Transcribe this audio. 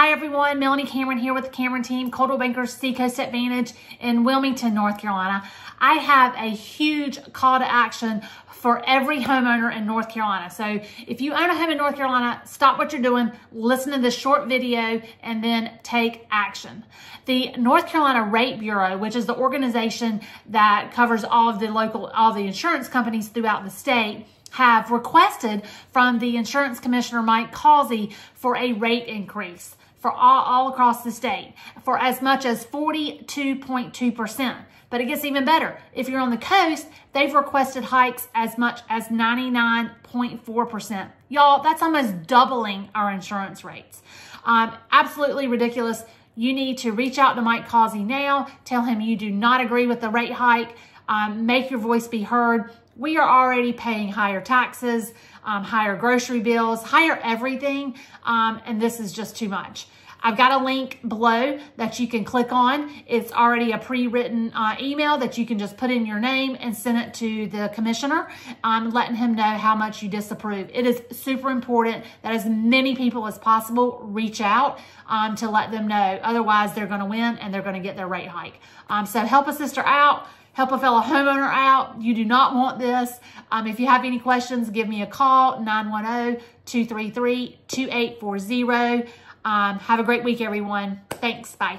Hi everyone, Melanie Cameron here with the Cameron Team Coldwell Banker Seacoast Advantage in Wilmington, North Carolina. I have a huge call to action for every homeowner in North Carolina. So if you own a home in North Carolina, stop what you're doing, listen to this short video, and then take action. The North Carolina Rate Bureau, which is the organization that covers all the insurance companies throughout the state, have requested from the insurance commissioner, Mike Causey, for a rate increase for all across the state for as much as 42.2%. But it gets even better. If you're on the coast, they've requested hikes as much as 99.4%. Y'all, that's almost doubling our insurance rates. Absolutely ridiculous. You need to reach out to Mike Causey now. Tell him you do not agree with the rate hike. Make your voice be heard. We are already paying higher taxes, higher grocery bills, higher everything, and this is just too much. I've got a link below that you can click on. It's already a pre-written email that you can just put in your name and send it to the commissioner, letting him know how much you disapprove. It is super important that as many people as possible reach out to let them know. Otherwise, they're going to win and they're going to get their rate hike. So help a sister out. Help a fellow homeowner out. You do not want this. If you have any questions, give me a call, 910-233-2840. Have a great week, everyone. Thanks. Bye.